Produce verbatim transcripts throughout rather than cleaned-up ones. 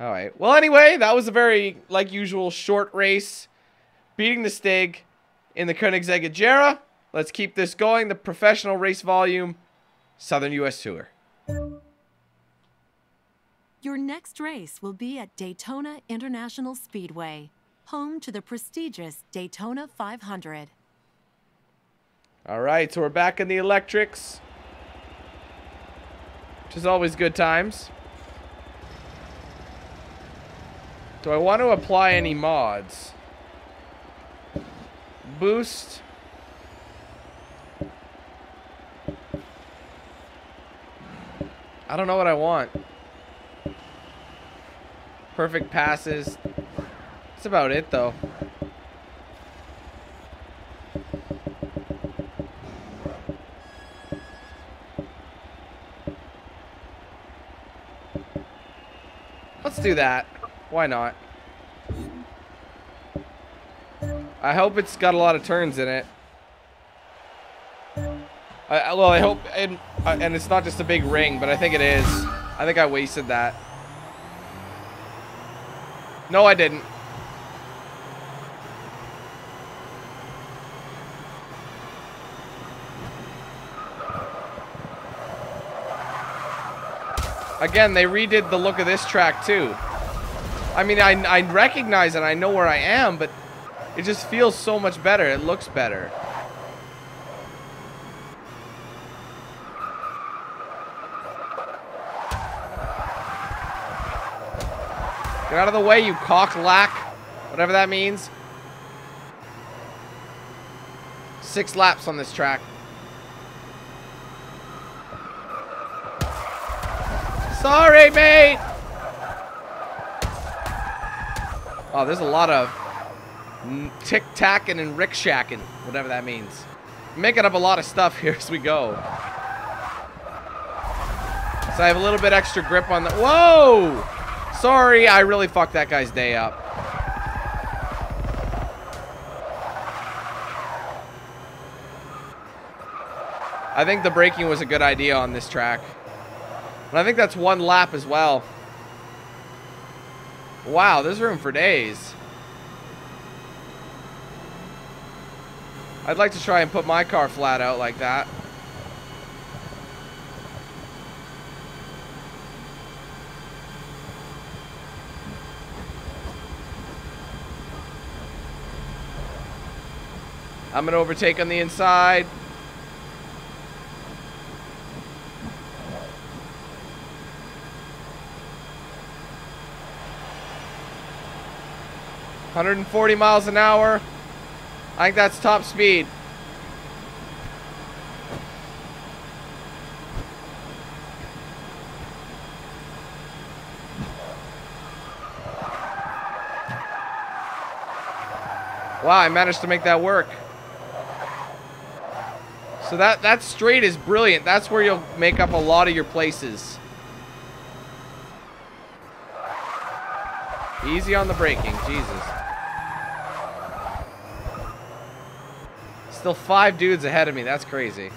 All right. Well, anyway, that was a very, like usual, short race. Beating the Stig in the Koenigsegg Agera. Let's keep this going. The professional race volume, Southern U S Tour. Your next race will be at Daytona International Speedway, home to the prestigious Daytona five hundred. All right, so we're back in the electrics, which is always good times. Do I want to apply any mods? Boost. I don't know what I want. Perfect passes. That's about it, though. Let's do that. Why not? I hope it's got a lot of turns in it. I, well, I hope, and, and it's not just a big ring, but I think it is. I think I wasted that. No, I didn't. Again, they redid the look of this track, too. I mean, I, I recognize it. I know where I am, but it just feels so much better. It looks better. Get out of the way, you cock-lack. Whatever that means. Six laps on this track. Sorry, mate! Oh, there's a lot of tic-tacking and rick-shacking. Whatever that means. Making up a lot of stuff here as we go. So I have a little bit extra grip on the... Whoa! Sorry, I really fucked that guy's day up. I think the braking was a good idea on this track. And I think that's one lap as well. Wow, there's room for days. I'd like to try and put my car flat out like that. I'm going to overtake on the inside. one hundred forty miles an hour. I think that's top speed. Wow, I managed to make that work. So that, that straight is brilliant. That's where you'll make up a lot of your places. Easy on the braking. Jesus. Still five dudes ahead of me. That's crazy.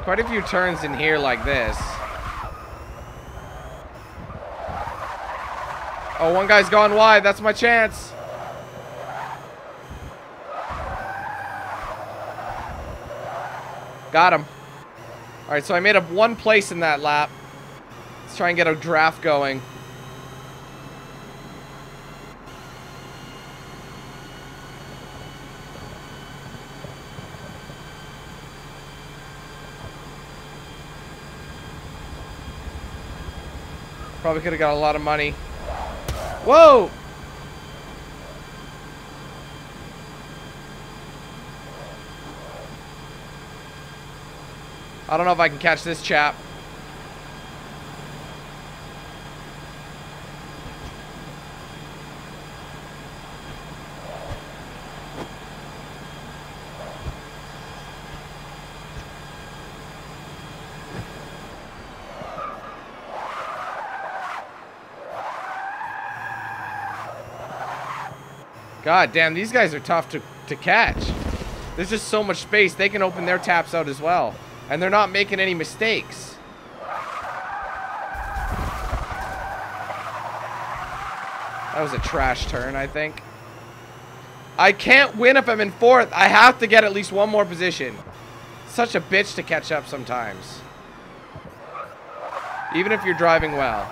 Quite a few turns in here like this. Oh, one guy's gone wide. That's my chance. Got him. All right, so I made up one place in that lap. Let's try and get a draft going. Probably could have got a lot of money. Whoa! I don't know if I can catch this chap. God damn, these guys are tough to, to catch. There's just so much space. They can open their taps out as well. And they're not making any mistakes. That was a trash turn, I think. I can't win if I'm in fourth. I have to get at least one more position. Such a bitch to catch up sometimes. Even if you're driving well.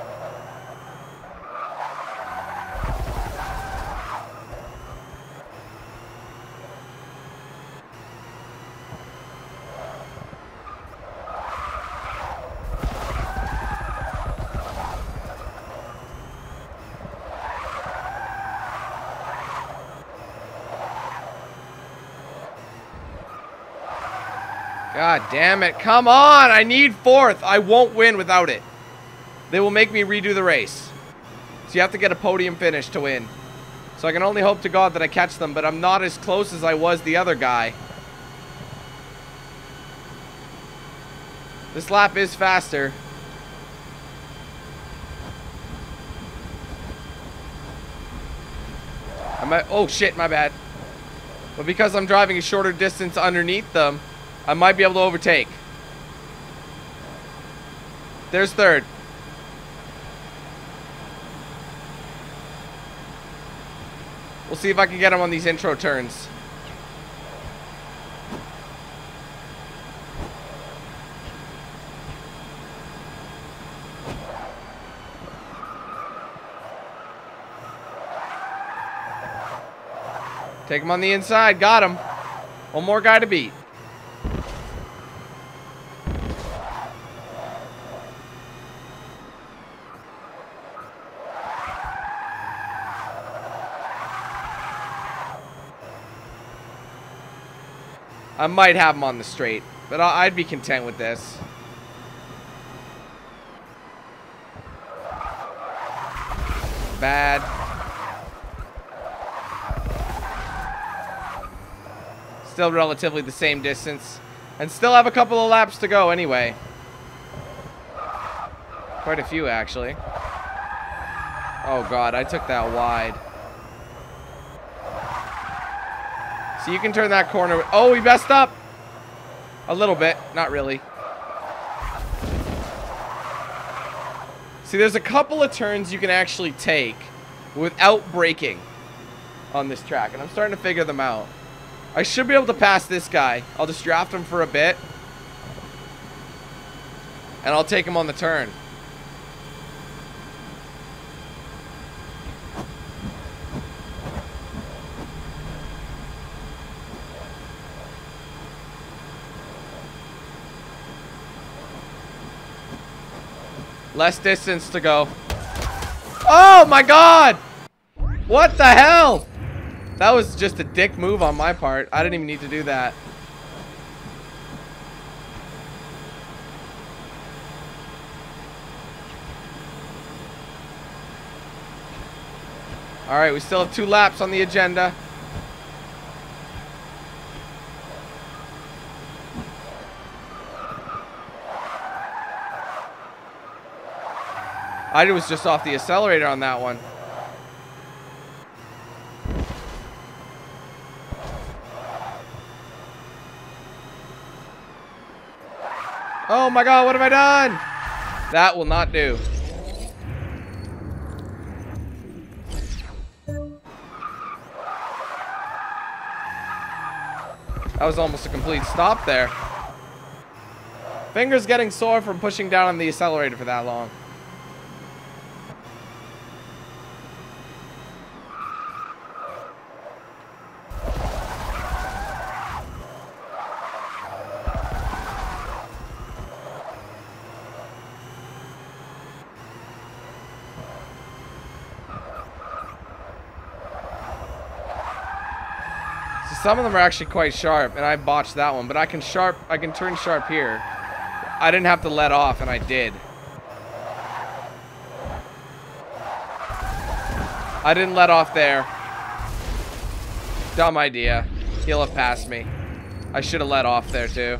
God damn it. Come on. I need fourth. I won't win without it. They will make me redo the race. So you have to get a podium finish to win. So I can only hope to God that I catch them, but I'm not as close as I was the other guy. This lap is faster. Am I, oh shit, my bad. But because I'm driving a shorter distance underneath them, I might be able to overtake. There's third. We'll see if I can get him on these intro turns. Take him on the inside. Got him. One more guy to beat. I might have him on the straight, but I'd be content with this. Bad. Still relatively the same distance. And still have a couple of laps to go anyway. Quite a few, actually. Oh, God, I took that wide. So you can turn that corner. Oh, we messed up. A little bit. Not really. See, there's a couple of turns you can actually take without braking on this track. And I'm starting to figure them out. I should be able to pass this guy. I'll just draft him for a bit. And I'll take him on the turn. Less distance to go. Oh my God! What the hell? That was just a dick move on my part. I didn't even need to do that. All right, we still have two laps on the agenda. I was just off the accelerator on that one. Oh my God, what have I done? That will not do. That was almost a complete stop there. Fingers getting sore from pushing down on the accelerator for that long. Some of them are actually quite sharp, and I botched that one, but I can sharp, I can turn sharp here. I didn't have to let off, and I did. I didn't let off there. Dumb idea. He'll have passed me. I should have let off there, too.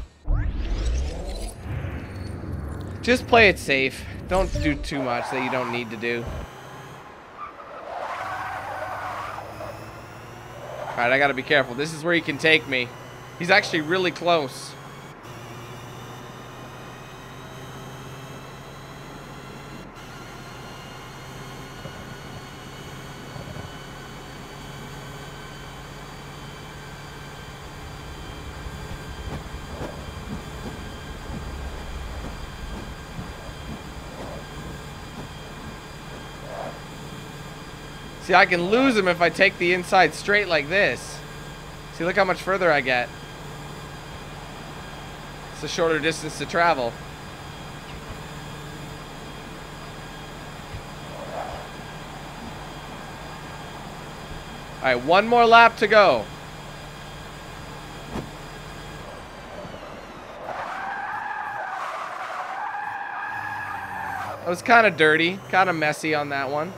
Just play it safe. Don't do too much that you don't need to do. Alright, I gotta be careful. This is where he can take me. He's actually really close. See, I can lose him if I take the inside straight like this. See, look how much further I get. It's a shorter distance to travel. All right, one more lap to go. That was kind of dirty, kind of messy on that one.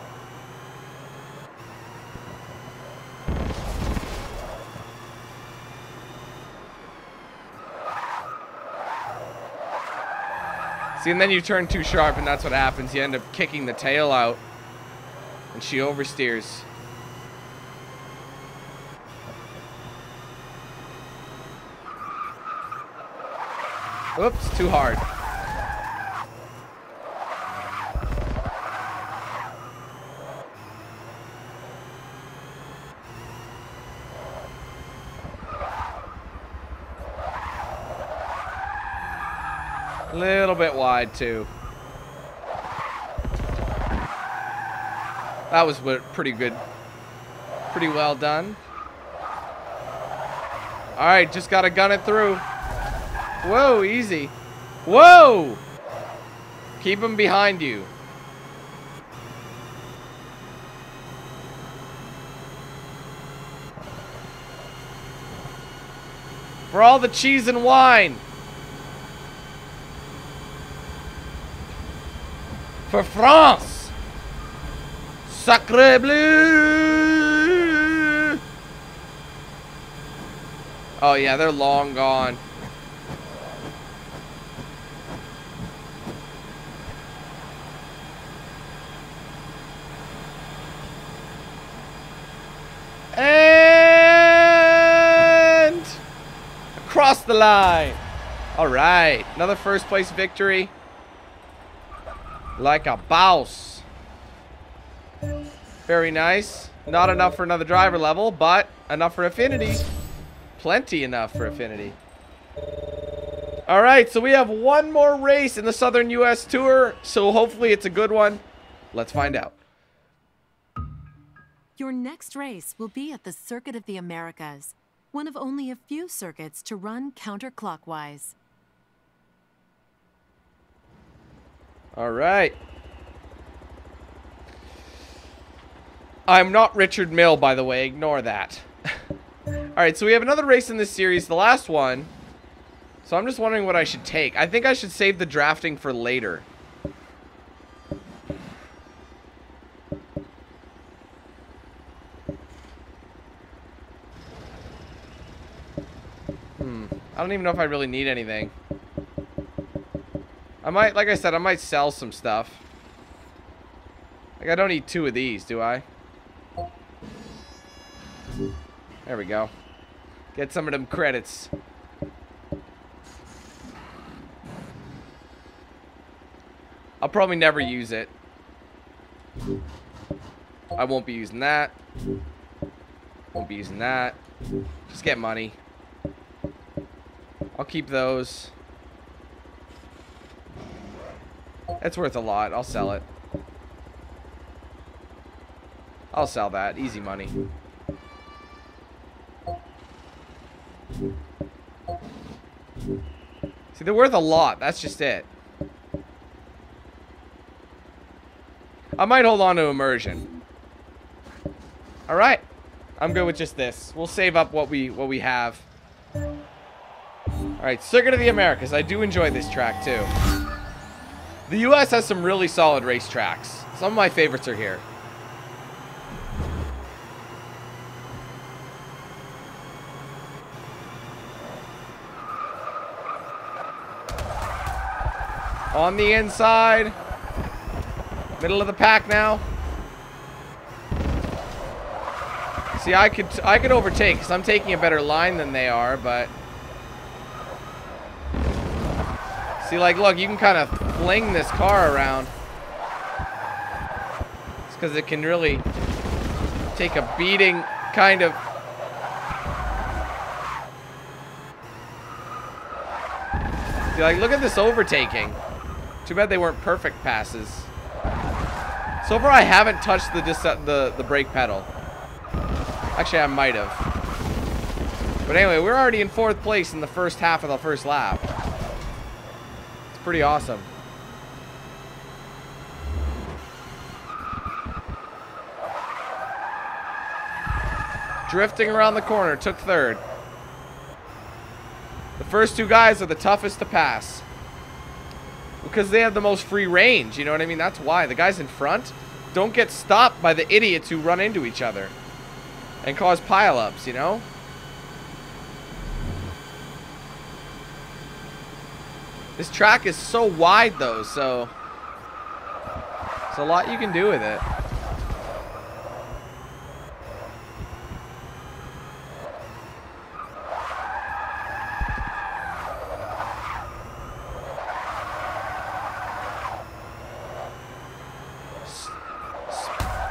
See, and then you turn too sharp, and that's what happens. You end up kicking the tail out, and she oversteers. Oops, too hard. Little bit wide too. That was pretty good, pretty well done. All right, just gotta gun it through. Whoa, easy. Whoa! Keep him behind you. For all the cheese and wine. For France! Sacre bleu! Oh yeah, they're long gone. And across the line. All right, another first place victory. Like a boss. Very nice. Not enough for another driver level, but enough for affinity. Plenty enough for affinity. All right, so we have one more race in the Southern U S Tour, so hopefully it's a good one. Let's find out. Your next race will be at the Circuit of the Americas, one of only a few circuits to run counterclockwise. All right. I'm not Richard Mille, by the way. Ignore that. All right, so we have another race in this series, the last one. So I'm just wondering what I should take. I think I should save the drafting for later. Hmm. I don't even know if I really need anything. I might, like I said, I might sell some stuff. Like, I don't need two of these, do I? There we go. Get some of them credits. I'll probably never use it. I won't be using that. Won't be using that. Just get money. I'll keep those. It's worth a lot. I'll sell it. I'll sell that. Easy money. See, they're worth a lot. That's just it. I might hold on to immersion. All right. I'm good with just this. We'll save up what we what we have. All right, Circuit of the Americas. I do enjoy this track too. The U S has some really solid racetracks. Some of my favorites are here. On the inside. Middle of the pack now. See, I could I could overtake because I'm taking a better line than they are, but see, like, look, you can kind of fling this car around. It's because it can really take a beating, kind of. See, like, look at this overtaking. Too bad they weren't perfect passes. So far, I haven't touched the dis the the brake pedal. Actually, I might have. But anyway, we're already in fourth place in the first half of the first lap. It's pretty awesome. Drifting around the corner, took third. The first two guys are the toughest to pass. Because they have the most free range, you know what I mean? That's why. The guys in front don't get stopped by the idiots who run into each other and cause pileups, you know? This track is so wide, though, so there's a lot you can do with it.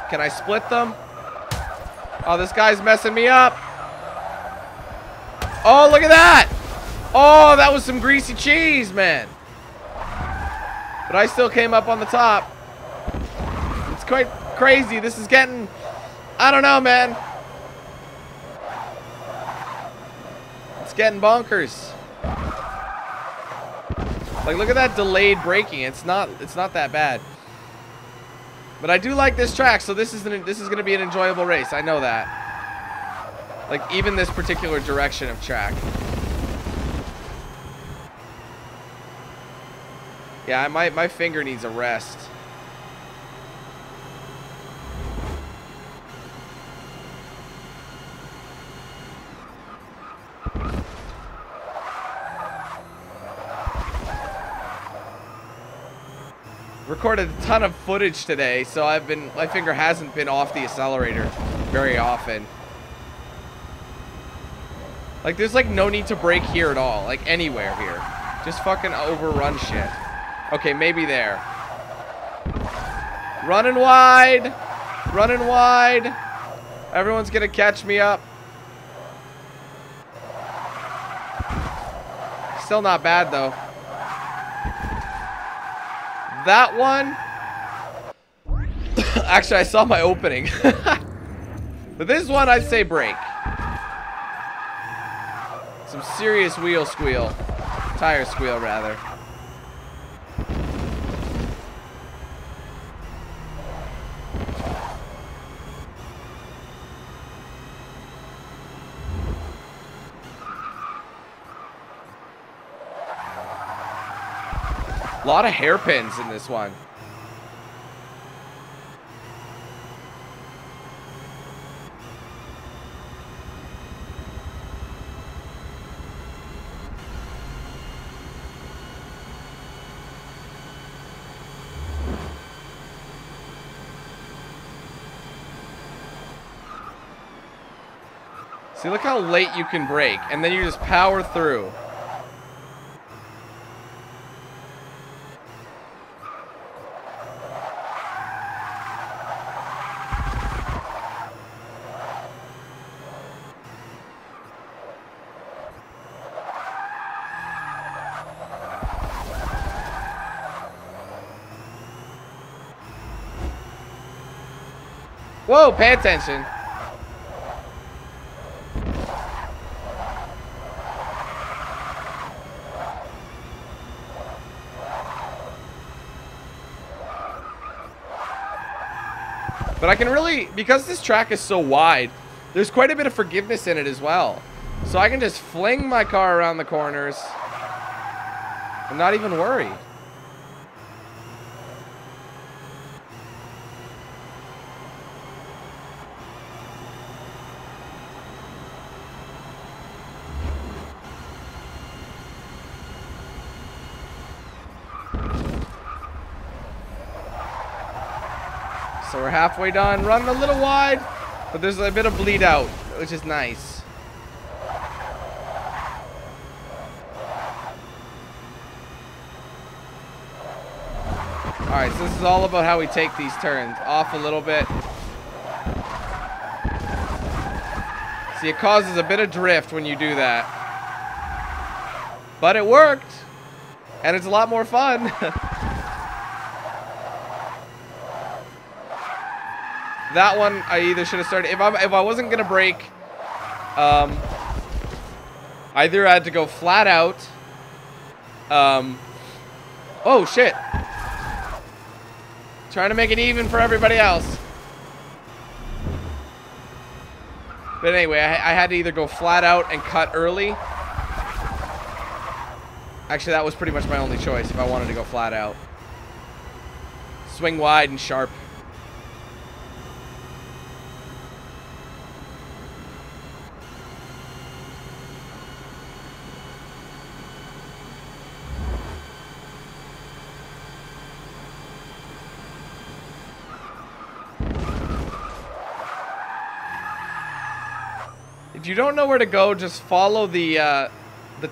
Can I split them? Oh, this guy's messing me up. Oh, look at that. Oh, that was some greasy cheese, man. But I still came up on the top. It's quite crazy. This is getting, I don't know, man. It's getting bonkers. Like, look at that delayed braking. It's not, it's not that bad. But I do like this track, so this is an, this is going to be an enjoyable race. I know that. Like, even this particular direction of track. Yeah, my, my finger needs a rest. Recorded a ton of footage today, so I've been, my finger hasn't been off the accelerator very often. Like, there's like no need to brake here at all, like anywhere here. Just fucking overrun shit. Okay, maybe there. Running wide. Running wide. Everyone's gonna catch me up. Still not bad, though. That one. Actually, I saw my opening. But this one, I'd say brake. Some serious wheel squeal. Tire squeal, rather. A lot of hairpins in this one. See, look how late you can brake, and then you just power through. Whoa, pay attention. But I can really, because this track is so wide, there's quite a bit of forgiveness in it as well. So I can just fling my car around the corners and not even worry. Halfway done. Running a little wide. But there's a bit of bleed out, which is nice. Alright, so this is all about how we take these turns. Off a little bit. See, it causes a bit of drift when you do that. But it worked! And it's a lot more fun! That one, I either should have started... If I, if I wasn't going to brake, um, either I had to go flat out. Um, oh, shit. Trying to make it even for everybody else. But anyway, I, I had to either go flat out and cut early. Actually, that was pretty much my only choice if I wanted to go flat out. Swing wide and sharp. If you don't know where to go, just follow the uh, the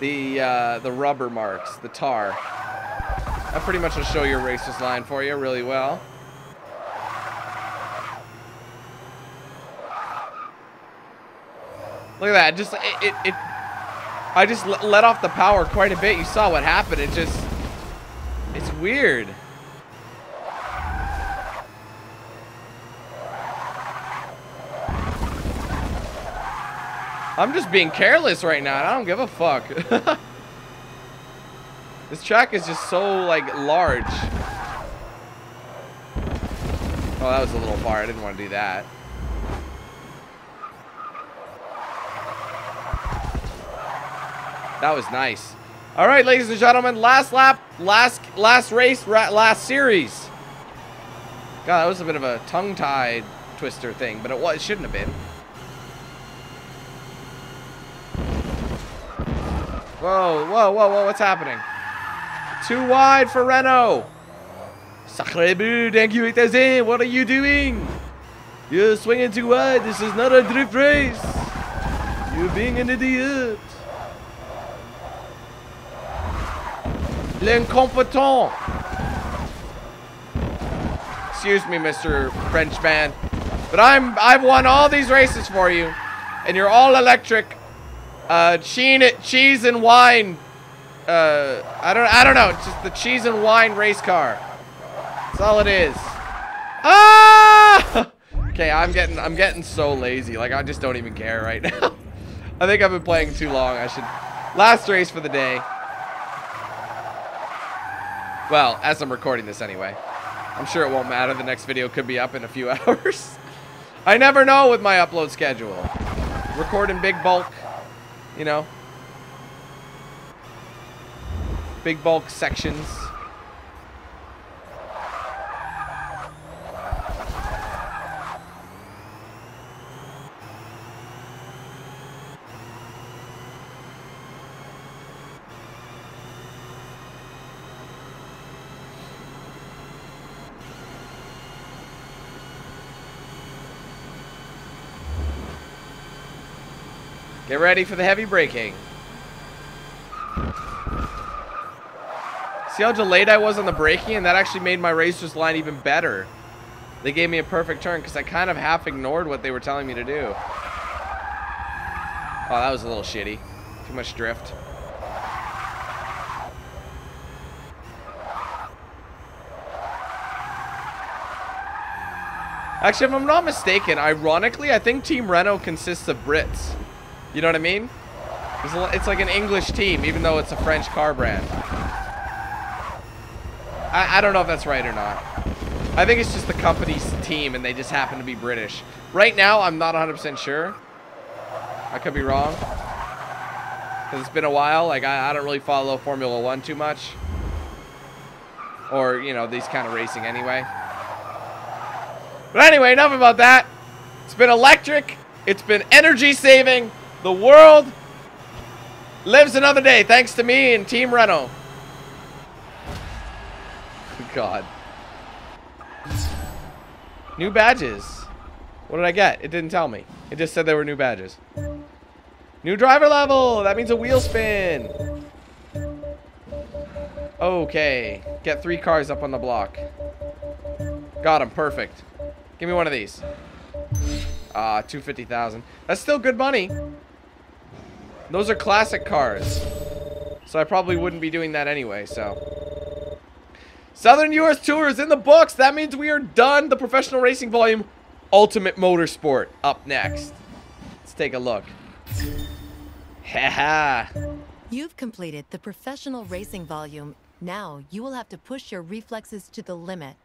the uh, the rubber marks, the tar. That pretty much will show your racer's line for you really well. Look at that! Just it, it, it I just let off the power quite a bit. You saw what happened. It just it's weird. I'm just being careless right now. I don't give a fuck. This track is just so, like, large. Oh, that was a little far. I didn't want to do that. That was nice. All right, ladies and gentlemen. Last lap. Last last race. Last series. God, that was a bit of a tongue-tied twister thing, but it, was, it shouldn't have been. Whoa, whoa, whoa, whoa, what's happening? Too wide for Renault. Sacre bleu, thank you, Itazen. What are you doing? You're swinging too wide. This is not a drift race. You're being an idiot. L'incompetent. Excuse me, Mister Frenchman. But I'm, I've won all these races for you. And you're all electric. Uh, cheese and wine. Uh, I don't. I don't know. It's just the cheese and wine race car. That's all it is. Ah! Okay, I'm getting. I'm getting so lazy. Like I just don't even care right now. I think I've been playing too long. I should. Last race for the day. Well, as I'm recording this anyway. I'm sure it won't matter. The next video could be up in a few hours. I never know with my upload schedule. Recording big bulk. You know, big bulk sections. Get ready for the heavy braking. See how delayed I was on the braking? And that actually made my racer's line even better. They gave me a perfect turn because I kind of half ignored what they were telling me to do. Oh, that was a little shitty. Too much drift. Actually, if I'm not mistaken, ironically, I think Team Renault consists of Brits. You know what I mean? It's like an English team, even though it's a French car brand. I, I don't know if that's right or not. I think it's just the company's team, and they just happen to be British. Right now, I'm not one hundred percent sure. I could be wrong. Because it's been a while. Like, I, I don't really follow Formula One too much. Or, you know, these kind of racing anyway. But anyway, enough about that. It's been electric. It's been energy-saving. The world lives another day thanks to me and Team Renault. God. New badges. What did I get? It didn't tell me. It just said there were new badges. New driver level! That means a wheel spin! Okay. Get three cars up on the block. Got him. Perfect. Give me one of these. Ah, uh, two hundred fifty thousand. That's still good money. Those are classic cars. So I probably wouldn't be doing that anyway, so. Southern U S Tour is in the books. That means we are done. The professional racing volume, Ultimate Motorsport, up next. Let's take a look. Haha. You've completed the professional racing volume. Now you will have to push your reflexes to the limit.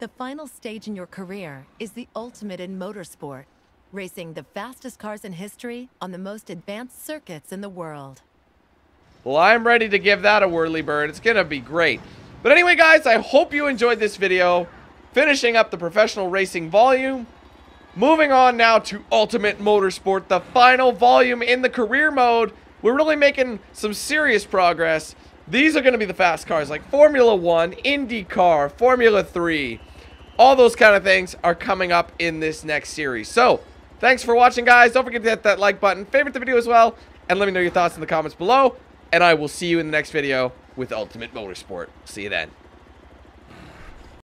The final stage in your career is the ultimate in motorsport, racing the fastest cars in history on the most advanced circuits in the world. Well, I'm ready to give that a whirly bird. It's gonna be great. But anyway, guys, I hope you enjoyed this video, finishing up the professional racing volume. Moving on now to Ultimate Motorsport, the final volume in the career mode. We're really making some serious progress. These are going to be the fast cars, like Formula One, IndyCar, Formula three. All those kind of things are coming up in this next series. So, thanks for watching, guys. Don't forget to hit that like button, favorite the video as well, and let me know your thoughts in the comments below. And I will see you in the next video with Ultimate Motorsport. See you then.